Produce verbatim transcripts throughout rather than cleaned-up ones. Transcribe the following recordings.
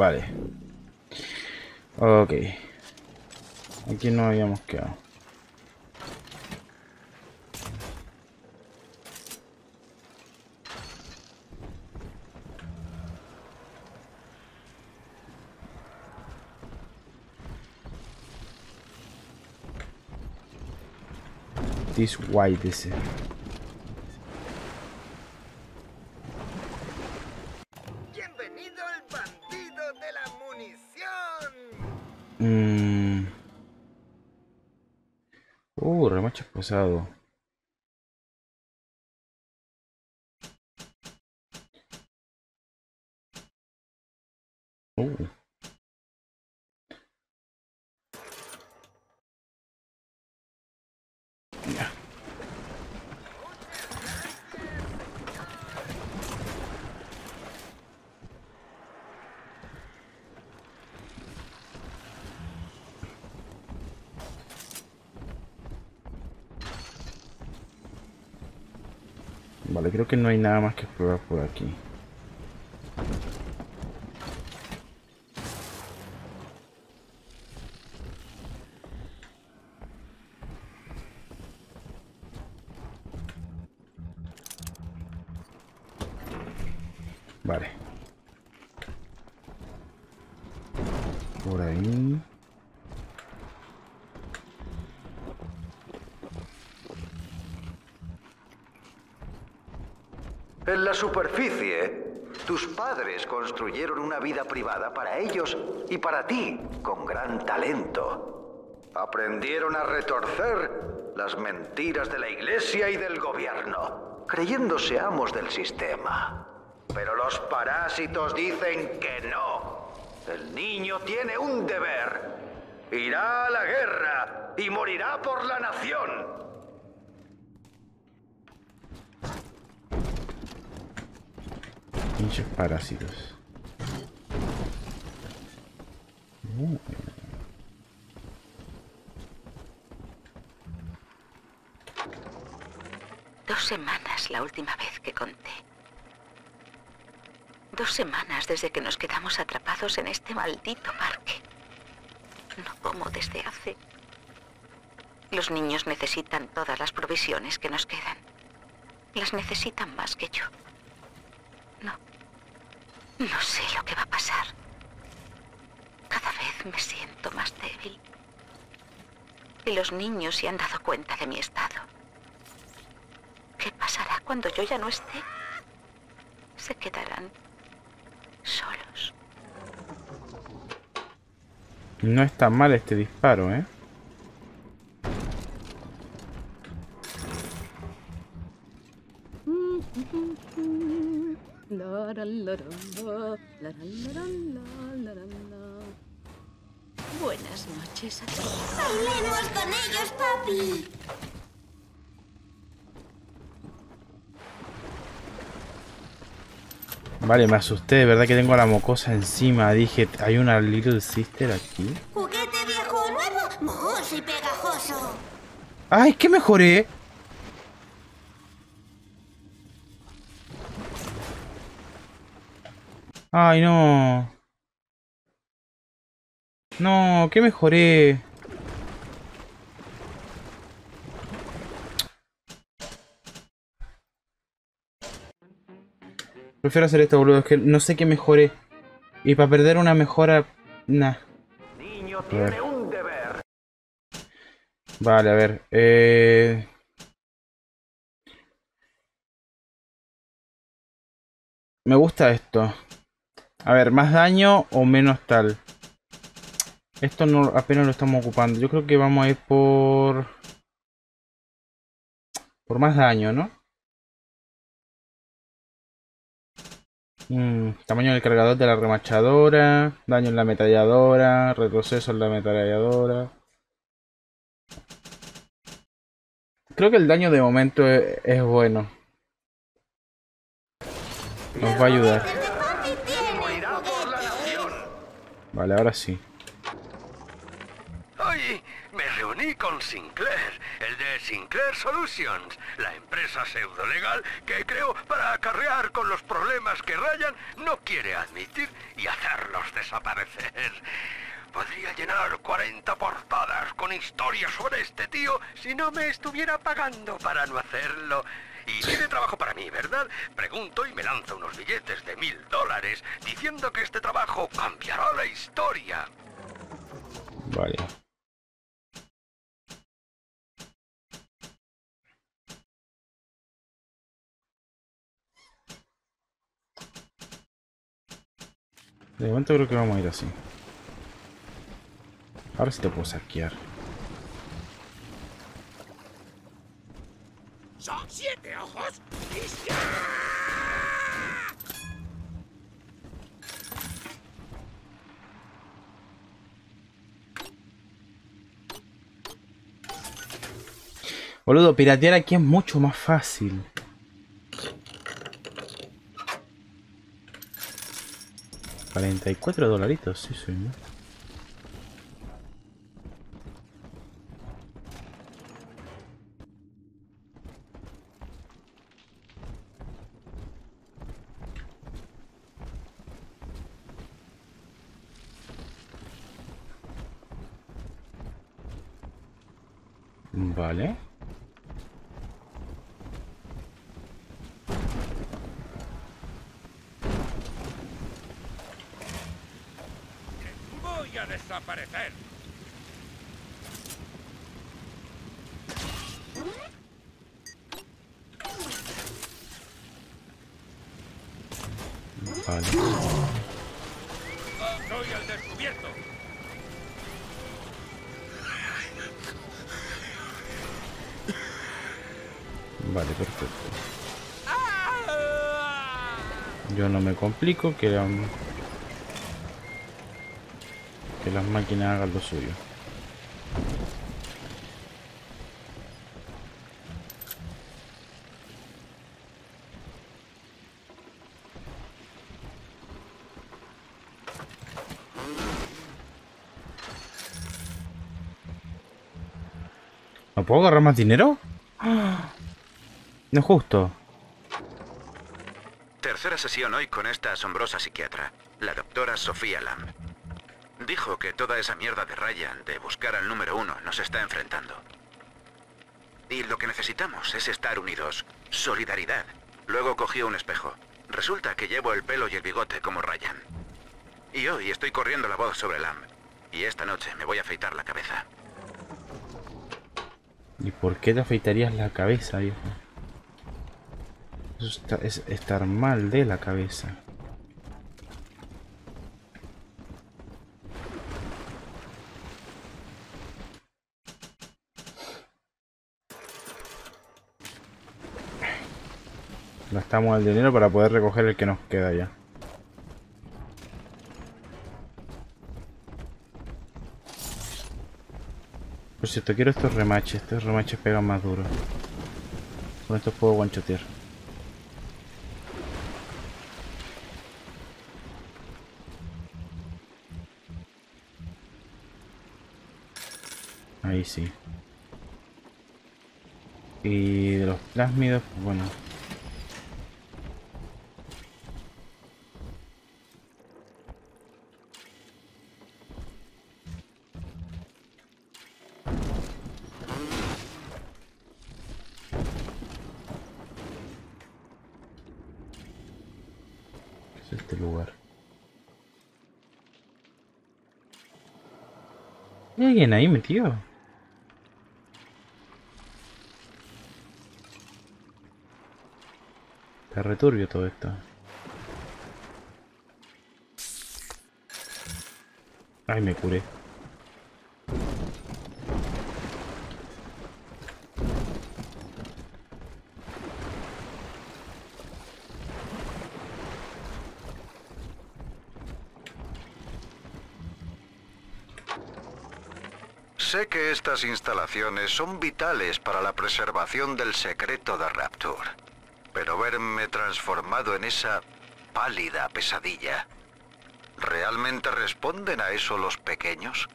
Vale. Ok. Aquí no habíamos quedado. This white is it. Bienvenido al bandido de la munición. Mm. Uh, remacho esposado. Uh. Vale, creo que no hay nada más que explorar por aquí. Vale. Por ahí. En la superficie, tus padres construyeron una vida privada para ellos y para ti, con gran talento. Aprendieron a retorcer las mentiras de la iglesia y del gobierno, creyéndose amos del sistema. Pero los parásitos dicen que no. El niño tiene un deber. Irá a la guerra y morirá por la nación. Pinches parásitos. Uh. Dos semanas la última vez que conté. Dos semanas desde que nos quedamos atrapados en este maldito parque. No como desde hace. Los niños necesitan todas las provisiones que nos quedan. Las necesitan más que yo. No. No sé lo que va a pasar. Cada vez me siento más débil. Y los niños se han dado cuenta de mi estado. ¿Qué pasará cuando yo ya no esté? Se quedarán solos. No está mal este disparo, ¿eh? Buenas noches a todos. ¡Bailemos con ellos, papi! Vale, me asusté, de verdad que tengo a la mocosa encima. Dije, ¿hay una Little Sister aquí? Juguete viejo nuevo, mohoso y pegajoso. ¡Ay, que mejoré! ¡Ay, no! ¡No! ¡Qué mejoré! Prefiero hacer esto, boludo. Es que no sé qué mejoré. Y para perder una mejora... Nah. Niño tiene un deber. Vale, a ver. Eh... Me gusta esto. A ver, más daño o menos tal. Esto no, apenas lo estamos ocupando. Yo creo que vamos a ir por... Por más daño, ¿no? Mm, tamaño del cargador de la remachadora. Daño en la ametralladora. Retroceso en la ametralladora. Creo que el daño de momento es, es bueno. Nos va a ayudar. Vale, ahora sí. Hoy me reuní con Sinclair el de Sinclair Solutions, la empresa pseudolegal que creó para acarrear con los problemas que Ryan no quiere admitir y hacerlos desaparecer. Podría llenar cuarenta portadas con historias sobre este tío si no me estuviera pagando para no hacerlo. Y tiene trabajo para mí, ¿verdad? Pregunto y me lanza unos billetes de mil dólares diciendo que este trabajo cambiará la historia. Vale. De momento creo que vamos a ir así. Ahora sí te puedo saquear. Son siete ojos. Boludo, piratear aquí es mucho más fácil. cuarenta y cuatro dolaritos, sí, sí, ¿no? Vale. Voy a desaparecer. Vale. Soy el descubierto. Vale, perfecto. Yo no me complico, que, um, que las máquinas hagan lo suyo. ¿No puedo agarrar más dinero? No es justo. Tercera sesión hoy con esta asombrosa psiquiatra, la doctora Sofía Lamb. Dijo que toda esa mierda de Ryan de buscar al número uno nos está enfrentando. Y lo que necesitamos es estar unidos. Solidaridad. Luego cogió un espejo. Resulta que llevo el pelo y el bigote como Ryan. Y hoy estoy corriendo la voz sobre Lamb. Y esta noche me voy a afeitar la cabeza. ¿Y por qué te afeitarías la cabeza, hijo? Eso está, es estar mal de la cabeza. Gastamos el dinero para poder recoger el que nos queda ya. Por cierto, quiero estos remaches. Estos remaches pegan más duro. Con estos puedo guanchotear. Ahí sí. Y de los plásmidos, pues bueno. ¿Qué es este lugar? ¿Hay alguien ahí metido? Está returbio todo esto. Ay, me curé. Sé que estas instalaciones son vitales para la preservación del secreto de Rapture. Pero verme transformado en esa pálida pesadilla. ¿Realmente responden a eso los pequeños?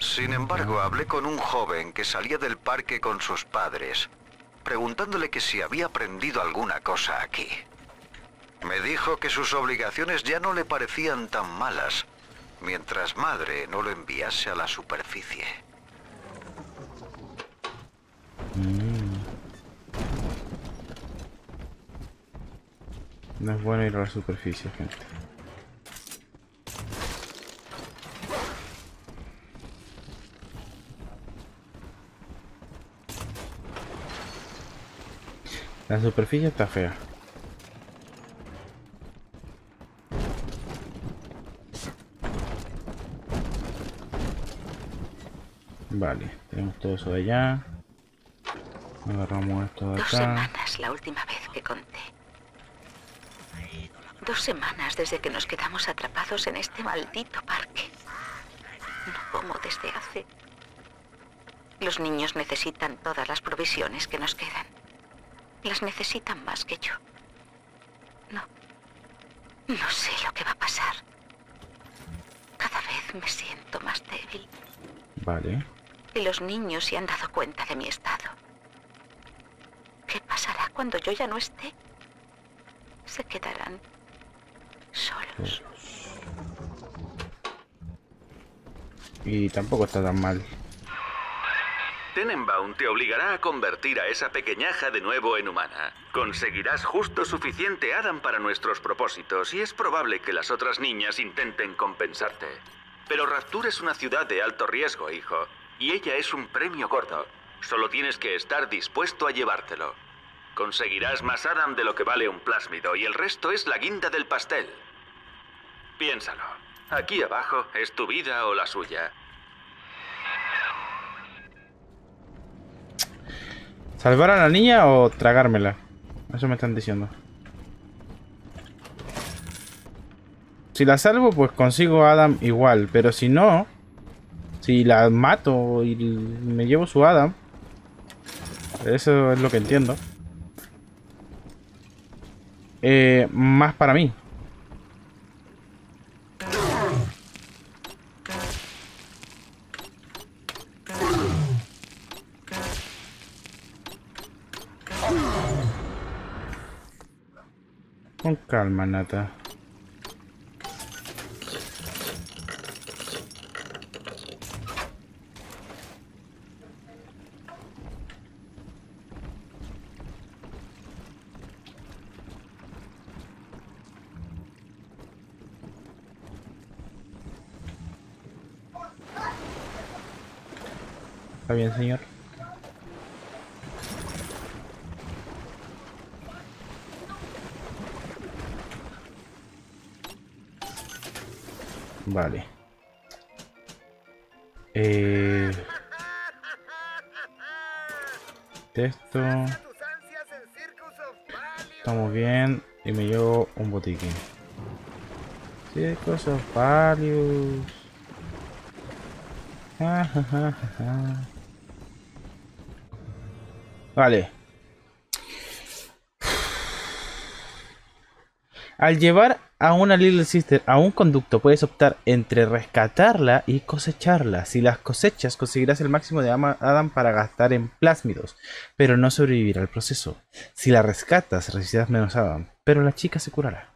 Sin embargo, hablé con un joven que salía del parque con sus padres, preguntándole que si había aprendido alguna cosa aquí. Me dijo que sus obligaciones ya no le parecían tan malas, mientras madre no lo enviase a la superficie. Mm. No es bueno ir a la superficie, gente. La superficie está fea. Vale, tenemos todo eso de allá. Agarramos esto de acá. Dos semanas la última vez que conté. Dos semanas desde que nos quedamos atrapados en este maldito parque. No como desde hace. Los niños necesitan todas las provisiones que nos quedan. Las necesitan más que yo. No. No sé lo que va a pasar. Cada vez me siento más débil. Vale. Y los niños se han dado cuenta de mi estado. ¿Qué pasará cuando yo ya no esté? Se quedarán solos. Y tampoco está tan mal. Tenenbaum te obligará a convertir a esa pequeñaja de nuevo en humana. Conseguirás justo suficiente Adam para nuestros propósitos y es probable que las otras niñas intenten compensarte. Pero Rapture es una ciudad de alto riesgo, hijo, y ella es un premio gordo. Solo tienes que estar dispuesto a llevártelo. Conseguirás más Adam de lo que vale un plásmido y el resto es la guinda del pastel. Piénsalo. Aquí abajo es tu vida o la suya. ¿Salvar a la niña o tragármela? Eso me están diciendo. Si la salvo, pues consigo a Adam igual. Pero si no... Si la mato y me llevo su Adam. Eso es lo que entiendo. Eh, más para mí. Con calma, Nata. Está bien, señor. Vale. Eh... Esto. Estamos bien. Y me llevo un botiquín. Circus of Valius. Ah, ah, ah, ah. Vale. Al llevar a una Little Sister a un conducto, puedes optar entre rescatarla y cosecharla. Si las cosechas, conseguirás el máximo de Adam para gastar en plásmidos, pero no sobrevivirá al proceso. Si la rescatas, recibirás menos Adam, pero la chica se curará.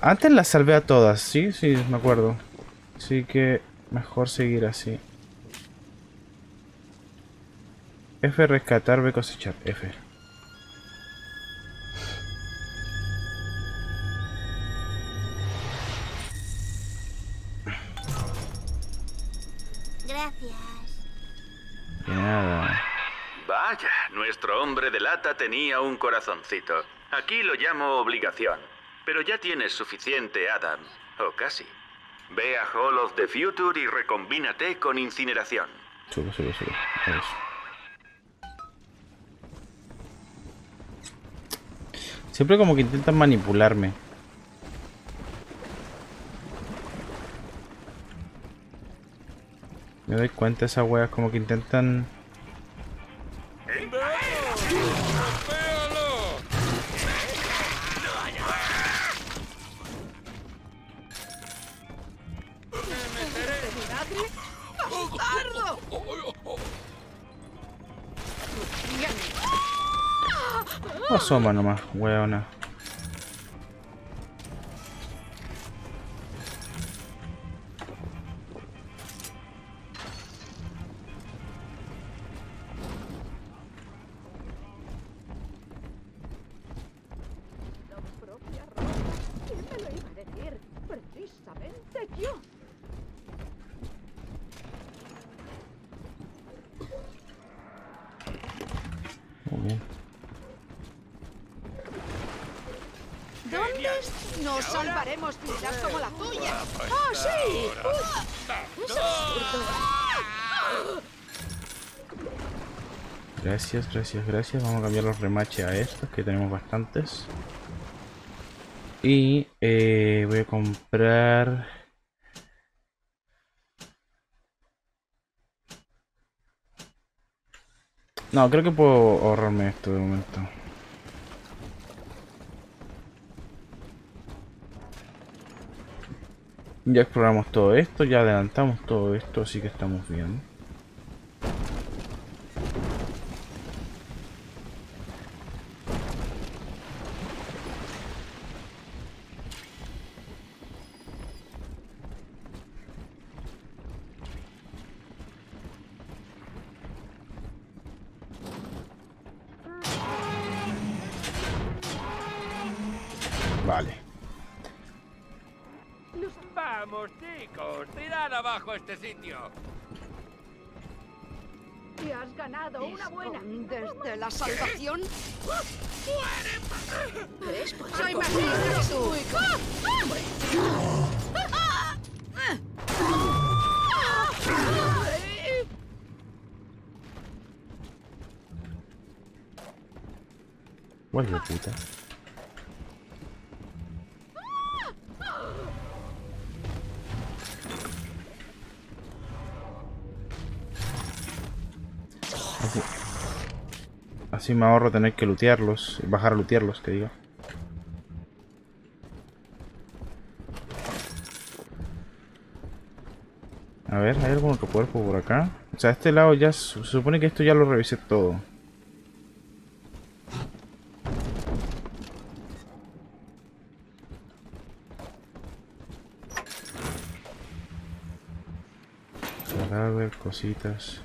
Antes las salvé a todas, sí, sí, me acuerdo. Así que mejor seguir así. F rescatar, B cosechar, F. Gracias. De nada. Vaya, nuestro hombre de lata tenía un corazoncito. Aquí lo llamo obligación. Pero ya tienes suficiente, Adam. O casi. Ve a Hollow of the Future y recombínate con incineración. Sube, sube, sube. Eso. Siempre como que intentan manipularme. Me doy cuenta, esas weas como que intentan... asoma nomás, weona. Gracias, gracias, gracias. Vamos a cambiar los remaches a estos, que tenemos bastantes. Y eh, voy a comprar... No, creo que puedo ahorrarme esto de momento. Ya exploramos todo esto, ya adelantamos todo esto, así que estamos bien. Vuelve, puta. Así, así me ahorro tener que lootearlos, bajar a lootearlos, que digo. A ver, ¿hay algún otro cuerpo por acá? O sea, este lado ya, se supone que esto ya lo revisé todo. Cositas.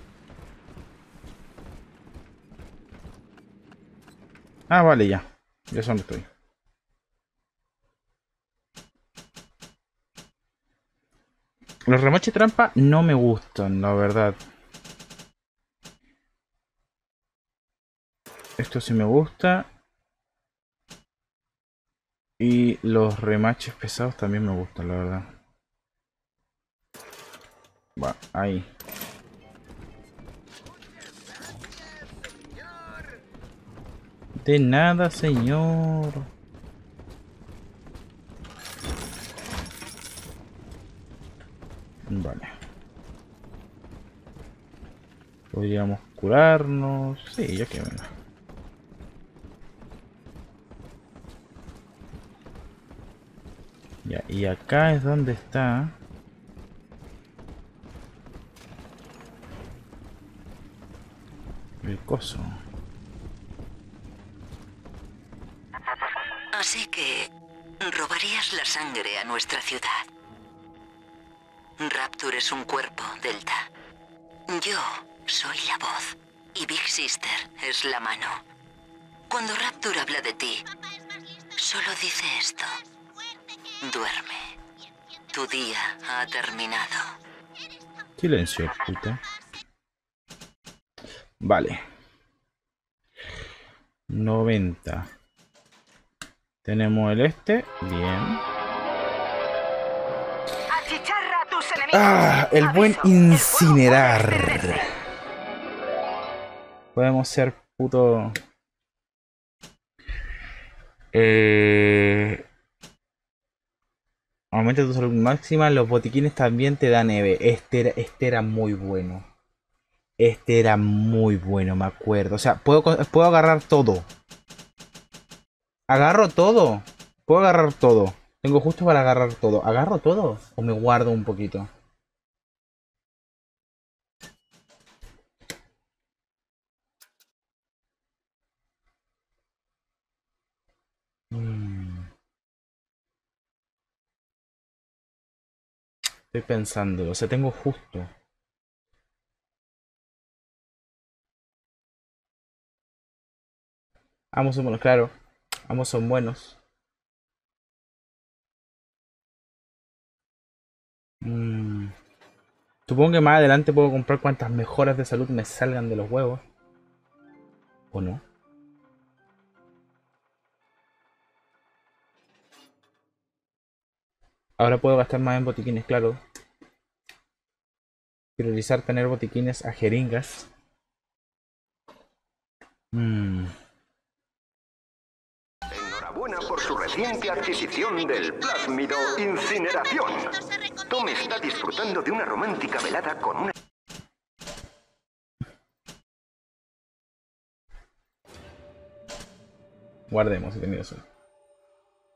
Ah, vale, ya. Ya sé dónde estoy. Los remaches trampa no me gustan, la verdad. Esto sí me gusta. Y los remaches pesados también me gustan, la verdad. Va, ahí. De nada, señor. Vale. Podríamos curarnos. Sí, ya que venga. Ya, y acá es donde está. El coso. Así que robarías la sangre a nuestra ciudad. Rapture es un cuerpo, Delta. Yo soy la voz y Big Sister es la mano. Cuando Rapture habla de ti, solo dice esto. Duerme. Tu día ha terminado. Silencio, puta. Vale. noventa. Tenemos el este, bien. Achicharra a tus enemigos. Ah, el buen incinerar. Podemos ser puto. Eh... Aumenta tu salud máxima. Los botiquines también te dan E V. Este era, este era muy bueno. Este era muy bueno, me acuerdo. O sea, puedo, puedo agarrar todo. Agarro todo. Puedo agarrar todo. Tengo justo para agarrar todo. ¿Agarro todo? ¿O me guardo un poquito? Estoy pensando, o sea, tengo justo. Ambos son buenos, claro. Ambos son buenos. Mm. Supongo que más adelante puedo comprar cuantas mejoras de salud me salgan de los huevos. ¿O no? Ahora puedo gastar más en botiquines, claro. Priorizar tener botiquines a jeringas. Mm. Enhorabuena por su reciente adquisición del plásmido incineración. Tom está disfrutando de una romántica velada con una... Guardemos, he tenido eso.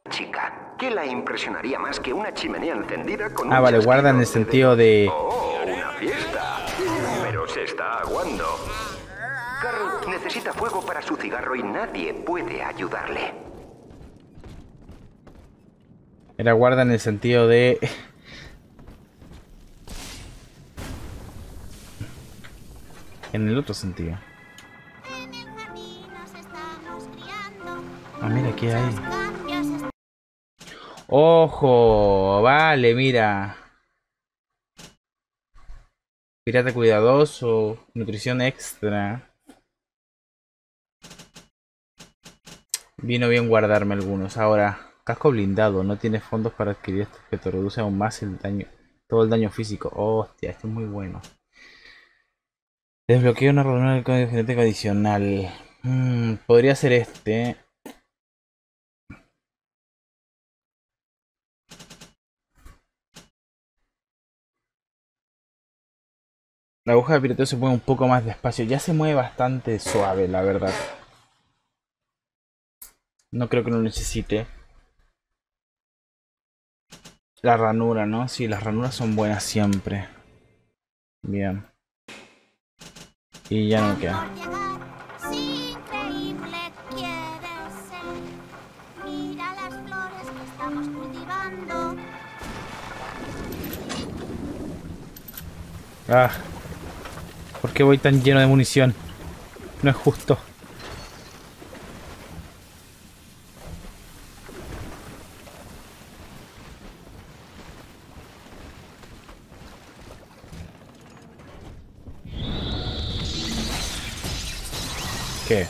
Chica, ¿qué la impresionaría más que una chimenea encendida con... Ah, vale, guarda en el sentido de... Oh, una fiesta. Pero se está aguando. Carl necesita fuego para su cigarro y nadie puede ayudarle. Era guarda en el sentido de... En el otro sentido. Ah, mira, ¿qué hay? ¡Ojo! Vale, mira. Pirata cuidadoso. Nutrición extra. Vino bien guardarme algunos. Ahora, casco blindado. No tiene fondos para adquirir esto, que te reduce aún más el daño, todo el daño físico. Hostia, esto es muy bueno. Desbloqueo una reunión del código genético adicional. Hmm, podría ser este. La aguja de pirateo se mueve un poco más despacio. Ya se mueve bastante suave, la verdad. No creo que lo necesite. La ranura, ¿no? Sí, las ranuras son buenas siempre. Bien. Y ya no queda. Ah. ¿Por qué voy tan lleno de munición? No es justo. ¿Qué?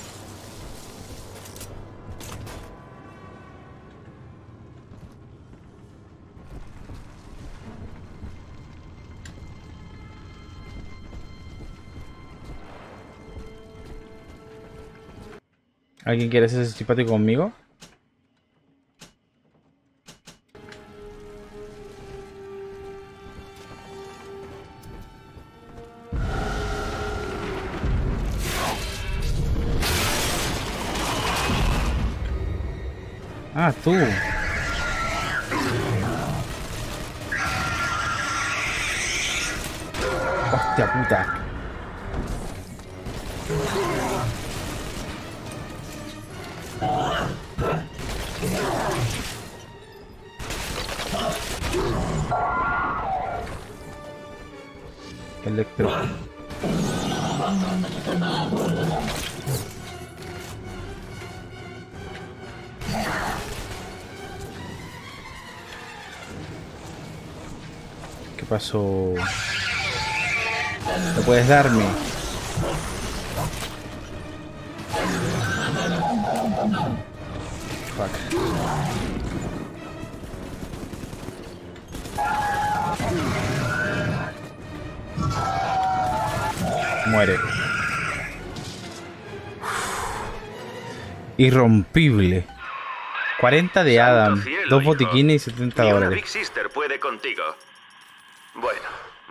¿Alguien quiere ser simpático conmigo? Ah, tú. Hostia puta. Electro. ¿Qué pasó? ¿No puedes darme? Fuck. Muere. Irrompible. cuarenta de Adam, dos botiquines y setenta dólares. Big Sister puede contigo. Bueno,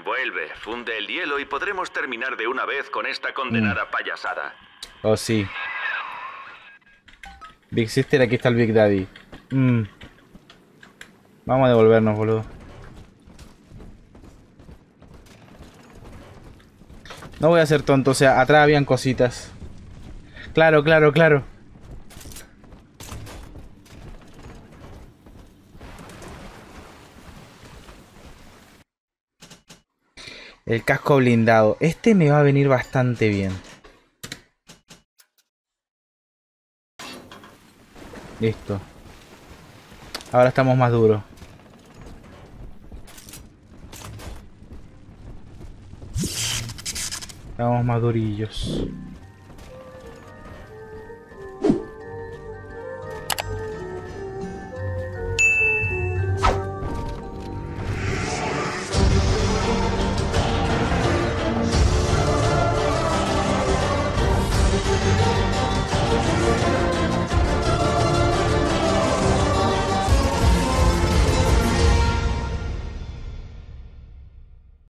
vuelve, funde el hielo y podremos terminar de una vez con esta condenada mm. payasada. Oh, sí. Big Sister, aquí está el Big Daddy. Mm. Vamos a devolvernos, boludo. No voy a ser tonto, o sea, atrás habían cositas. Claro, claro, claro. El casco blindado. Este me va a venir bastante bien. Listo. Ahora estamos más duros. Estamos más durillos.